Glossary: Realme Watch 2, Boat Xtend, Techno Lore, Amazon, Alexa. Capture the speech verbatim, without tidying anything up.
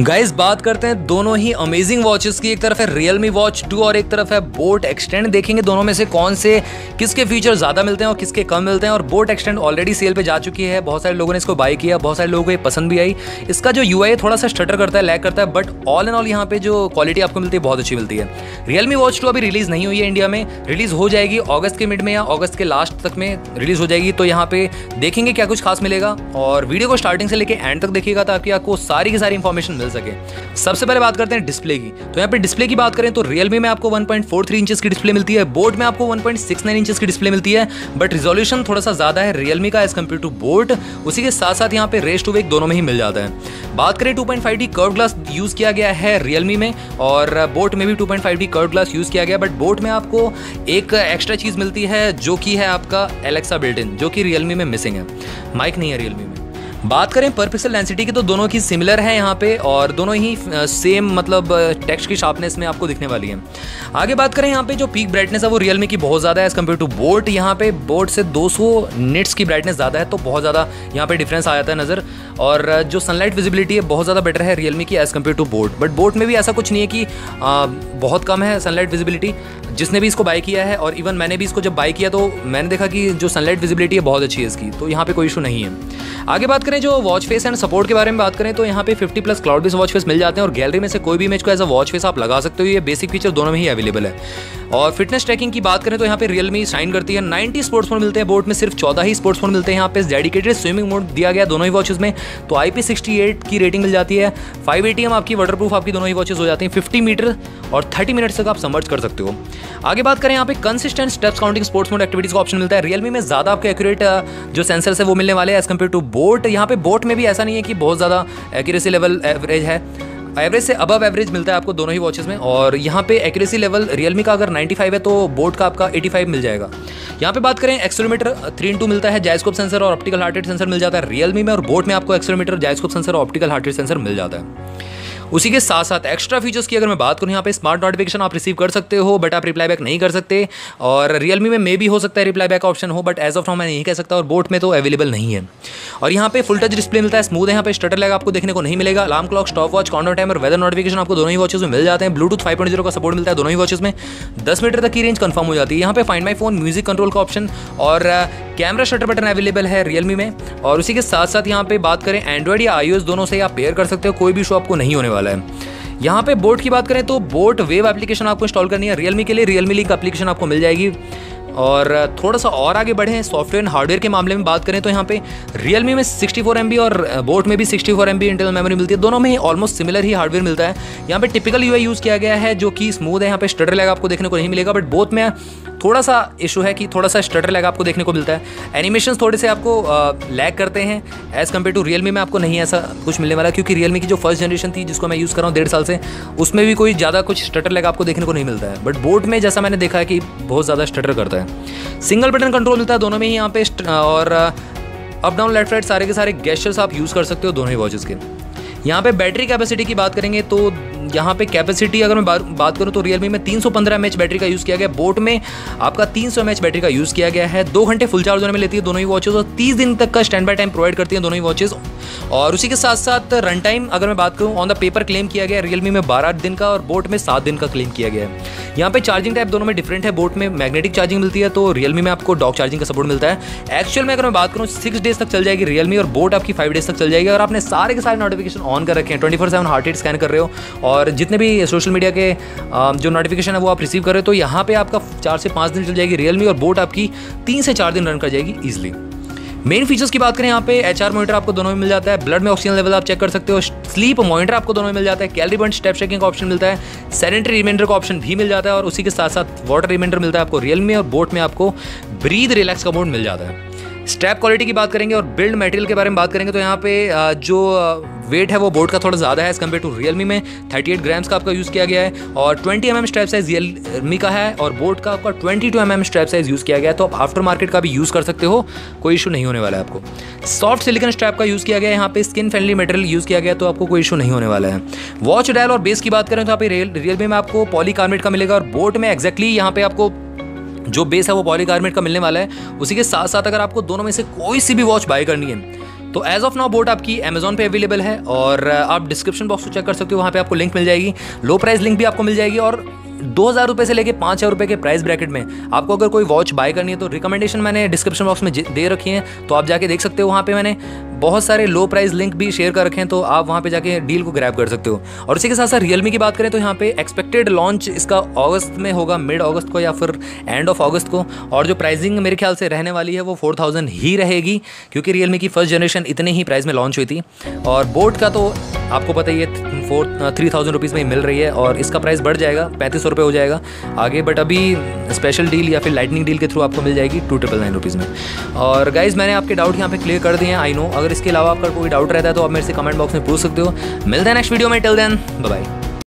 Guys बात करते हैं दोनों ही अमेजिंग वॉचेस की। एक तरफ है Realme Watch टू और एक तरफ है Boat Xtend। देखेंगे दोनों में से कौन से किसके फीचर ज़्यादा मिलते हैं और किसके कम मिलते हैं। और Boat Xtend ऑलरेडी सेल पे जा चुकी है, बहुत सारे लोगों ने इसको बाय किया, बहुत सारे लोगों को ये पसंद भी आई। इसका जो यू आई थोड़ा सा स्टटर करता है, लैग करता है, बट ऑल एंड ऑल यहाँ पे जो क्वालिटी आपको मिलती है बहुत अच्छी मिलती है। Realme Watch टू अभी रिलीज़ नहीं हुई है इंडिया में, रिलीज़ हो जाएगी अगस्त के मिड में या अगस्त के लास्ट तक में रिलीज़ हो जाएगी। तो यहाँ पे देखेंगे क्या कुछ खास मिलेगा और वीडियो को स्टार्टिंग से लेकर एंड तक देखिएगा ताकि आपको सारी की सारी इन्फॉर्मेशन सके। सबसे पहले बात करते हैं डिस्प्ले की। तो यहाँ पे डिस्प्ले की बात करें तो Realme में आपको one point four three inches की डिस्प्ले मिलती है, Boat में आपको one point six nine inches की डिस्प्ले मिलती है, बट रिजोल्यूशन थोड़ा सा ज्यादा है Realme का एज कंपेयर टू Boat। उसी के साथ साथ यहाँ पे रेस टू वेक दोनों में ही मिल जाता है। बात करें two point five D curve glass use किया गया है Realme में और Boat में भी two point five D curve glass use किया गया, बट Boat में आपको एक एक्स्ट्रा चीज मिलती है जो कि है आपका Alexa बिल्ट इन, जो कि Realme में मिसिंग है। माइक नहीं है Realme में। बात करें पर पिक्सल डेंसिटी की तो दोनों की सिमिलर है यहाँ पे और दोनों ही सेम मतलब टेक्स्ट की शार्पनेस में आपको दिखने वाली है। आगे बात करें यहाँ पे जो पीक ब्राइटनेस है वो Realme की बहुत ज़्यादा है एज कम्पेयर टू Boat। यहाँ पे Boat से दो सौ निट्स की ब्राइटनेस ज़्यादा है, तो बहुत ज़्यादा यहाँ पे डिफरेंस आ जाता है नज़र। और जो सनलाइट विजिबिलिटी है बहुत ज़्यादा बेटर है Realme की as compare to Boat, but Boat में भी ऐसा कुछ नहीं है कि आ, बहुत कम है सनलाइट विजिबिलिटी। जिसने भी इसको बाय किया है और इवन मैंने भी इसको जब बाय किया तो मैंने देखा कि जो सनलाइट विजिबिलिटी है बहुत अच्छी है इसकी, तो यहाँ पे कोई इशू नहीं है। आगे बात करें जो वॉच फेस एंड सपोर्ट के बारे में बात करें तो यहाँ पे fifty plus cloud based watch face मिल जाते हैं और गैलरी में से कोई भी इमेज को एज अ वॉच फेस आप लगा सकते हो। ये बेसिक फीचर दोनों में ही अवेलेबल है। और फिटनेस ट्रैकिंग की बात करें तो यहाँ पे Realme साइन करती है। नाइन्टी स्पोर्ट्स मोड मिलते हैं, Boat में सिर्फ चौदह ही स्पोर्ट्स मोड मिलते हैं। यहाँ पे डेडिकेटेड स्विमिंग मोड दिया गया दोनों ही वॉचेस में, तो आई पी सिक्सटी एट की रेटिंग मिल जाती है। फाइव ए टी एम आपकी वाटर प्रूफ आपकी दोनों ही वॉचेस हो जाती हैं। फिफ्टी मीटर और थर्टी मिनट्स तक आप समर्च कर सकते हो। आगे बात करें यहाँ पे consistent steps counting sports mode activities का ऑप्शन मिलता है। Realme में ज़्यादा आपको एक्यूरेट जो सेंसर्स है वो मिलने वाले हैं एज कम्पेयर टू Boat। यहाँ पे Boat में भी ऐसा नहीं है कि बहुत ज़्यादा एक्यूरेसी लेवल एवरेज है, एवरेज से अबव एवरेज मिलता है आपको दोनों ही वॉचेस में। और यहाँ पे एक्यूरेसी लेवल Realme का अगर नाइन्टी फाइव है तो Boat का आपका एटी फाइव मिल जाएगा। यहाँ पे बात करें एक्सेलेरोमीटर थ्री इन टू मिलता है, जायस्कोप सेंसर और ऑप्टिकल हार्ट रेट सेंसर मिल जाता है Realme में, और Boat में आपको एक्सेलेरोमीटर, जायस्कोप सेंसर और ऑप्टिकल हार्ट रेट सेंसर मिल जाता है। उसी के साथ साथ एक्स्ट्रा फीचर्स की अगर मैं बात करूँ, यहाँ पे स्मार्ट नोटिफिकेशन आप रिसीव कर सकते हो बट आप रिप्लाई बैक नहीं कर सकते। और Realme में मे भी हो सकता है रिप्लाई बैक ऑप्शन हो, बट एज ऑफ नाउ मैं नहीं कह सकता, और Boat में तो अवेलेबल नहीं है। और यहाँ पे फुल टच डिस्प्ले मिलता है, स्मूथ है, यहाँ पे स्टटर लैग आपको देखने को नहीं मिलेगा। Alarm clock, stop watch, countdown timer, weather notification आपको दोनों ही वॉचेस में मिल जाते हैं। ब्लूटूथ फाइव पॉइंट ज़ीरो का सपोर्ट मिलता है दोनों ही वॉचेस में। दस मीटर तक की रेंज कंफर्म हो जाती है। यहाँ पे find my phone, music control का ऑप्शन और कैमरा शटर बटन अवेलेबल है Realme में। और उसी के साथ साथ यहाँ पे बात करें एंड्रॉइड या आईओएस दोनों से आप पेयर कर सकते हो, कोई भी इशू आपको नहीं होने वाला है। यहाँ पे Boat की बात करें तो Boat वेब एप्लीकेशन आपको इंस्टॉल करनी है Realme के लिए, Realme लिंक एप्लीकेशन आपको मिल जाएगी। और थोड़ा सा और आगे बढ़े सॉफ्टवेयर एंड हार्डवेयर के मामले में बात करें तो यहाँ पे Realme में सिक्सटी फोर एम बी और Boat में भी sixty four M B internal memory मिलती है। दोनों में ऑलमोस्ट सिमिलर ही हार्डवेयर मिलता है। यहाँ पे टिपिकल यूआई यूज़ किया गया है जो कि स्मूथ है। यहाँ पे स्टटर लैग आपको देखने को नहीं मिलेगा, बट Boat में थोड़ा सा इशू है कि थोड़ा सा स्टटर लैग आपको देखने को मिलता है। एनिमेशन थोड़े से आपको लैग करते हैं एज़ कम्पेयर टू Realme में आपको नहीं ऐसा कुछ मिलने वाला, क्योंकि Realme की जो फर्स्ट जनरेशन थी जिसको मैं यूज़ कर रहा हूँ डेढ़ साल से, उसमें भी कोई ज़्यादा कुछ स्टटर लैग आपको देखने को नहीं मिलता है, बट Boat में जैसा मैंने देखा है कि बहुत ज़्यादा स्टटर करता है। सिंगल बटन कंट्रोल मिलता है दोनों में ही यहाँ पे, और अप डाउन लेफ्ट राइट सारे के सारे गेस्टर्स आप यूज़ कर सकते हो दोनों ही वॉचेस के। यहाँ पे बैटरी कैपेसिटी की बात करेंगे तो यहाँ पे कैपेसिटी अगर मैं बा, बात करूँ तो Realme में तीन सौ पंद्रह एम ए एच बैटरी का यूज़ किया गया, Boat में आपका तीन सौ एम ए एच बैटरी का यूज़ किया गया है। दो घंटे फुल चार्ज होने में लेती है दोनों ही वॉचेस और तीस दिन तक का स्टैंड बाय टाइम प्रोवाइड करती हैं दोनों ही वॉचेस। और उसी के साथ साथ रन टाइम अगर मैं बात करूँ, ऑन द पेपर क्लेम किया गया Realme में बारह दिन का और Boat में सात दिन का क्लेम किया गया है। यहाँ पे चार्जिंग टाइप दोनों में डिफरेंट है, Boat में मैग्नेटिक चार्जिंग मिलती है तो Realme में आपको डॉक चार्जिंग का सपोर्ट मिलता है। एक्चुअल में अगर मैं बात करूँ सिक्स डेज तक चल जाएगी Realme और Boat आपकी फाइव डेज तक चल जाएगी। और आपने सारे के सारे नोटिफिकेशन ऑन कर रखे हैं, twenty four seven heart rate scan कर रहे हो और जितने भी सोशल मीडिया के जो नोटिफिकेशन है वो आप रिसीव कर रहे हो, तो यहाँ पे आपका चार से पाँच दिन चल जाएगी Realme और Boat आपकी तीन से चार दिन रन कर जाएगी ईजिली। मेन फीचर्स की बात करें यहाँ पे एचआर मॉनिटर आपको दोनों में मिल जाता है, ब्लड में ऑक्सीजन लेवल आप चेक कर सकते हो, स्लीप मॉनिटर आपको दोनों में मिल जाता है, कैलोरी बर्न, स्टेप ट्रैकिंग का ऑप्शन मिलता है, सैनिटरी रिमाइंडर का ऑप्शन भी मिल जाता है। और उसी के साथ साथ वाटर रिमाइंडर मिलता है आपको Realme और Boat में आपको ब्रीद रिलैक्स का मोड मिल जाता है। स्ट्रैप क्वालिटी की बात करेंगे और बिल्ड मटेरियल के बारे में बात करेंगे तो यहाँ पे जो वेट है वो Boat का थोड़ा ज़्यादा है एज कम्पेयर टू Realme में, थर्टी एट ग्राम्स का आपका यूज़ किया गया है। और twenty M M strap size Realme का है और Boat का आपका twenty two M M strap size use किया गया है, तो आप आफ्टर मार्केट का भी यूज़ कर सकते हो, कोई इशू नहीं होने वाला है आपको। सॉफ्ट सिलिकन स्ट्रैप का यूज़ किया गया है, यहाँ पे स्किन फ्रेंडली मटेरियल यूज़ किया गया है, तो आपको कोई इशू नहीं होने वाला है। वॉच डायल और बेस की बात करें तो यहाँ पे Realme में आपको पॉलीकार्बोनेट का मिलेगा और Boat में एक्जैक्टली यहाँ पे आपको जो बेस है वो पॉलीकार्बोनेट का मिलने वाला है। उसी के साथ साथ अगर आपको दोनों में से कोई सी भी वॉच बाय करनी है तो तो एज ऑफ नाउ बोट आपकी अमेजॉन पे अवेलेबल है और आप डिस्क्रिप्शन बॉक्स को चेक कर सकते हो, वहाँ पे आपको लिंक मिल जाएगी, लो प्राइस लिंक भी आपको मिल जाएगी। और दो हज़ार रुपये से लेके पाँच हज़ार रुपये के प्राइस ब्रैकेट में आपको अगर कोई वॉच बाय करनी है तो रिकमेंडेशन मैंने डिस्क्रिप्शन बॉक्स में दे रखी है, तो आप जाके देख सकते हो। वहाँ पे मैंने बहुत सारे लो प्राइस लिंक भी शेयर कर रखे हैं, तो आप वहाँ पे जाके डील को ग्रैब कर सकते हो। और उसी के साथ साथ रियलमी की बात करें तो यहाँ पे एक्सपेक्टेड लॉन्च इसका अगस्त में होगा, मिड अगस्त को या फिर एंड ऑफ अगस्त को। और जो प्राइसिंग मेरे ख्याल से रहने वाली है वो फोर थाउजेंड ही रहेगी, क्योंकि रियलमी की फर्स्ट जनरेशन इतने ही प्राइस में लॉन्च हुई थी। और बोट का तो आपको पता ही है फोर थ्री थाउजेंड रुपीज़ में मिल रही है, और इसका प्राइस बढ़ जाएगा, पैंतीस सौ रुपये हो जाएगा आगे। बट अभी स्पेशल डील या फिर लाइटनिंग डील के थ्रू आपको मिल जाएगी टू ट्रिपल नाइन रुपीज़ में। और गाइज मैंने आपके डाउट यहाँ पे क्लियर कर दिए हैं, आई नो। अगर इसके अलावा आपका कोई डाउट रहता है तो आप मेरे से कमेंट बॉक्स में पूछ सकते हो। मिलते हैं नेक्स्ट वीडियो में, टिल देन बाय बाय।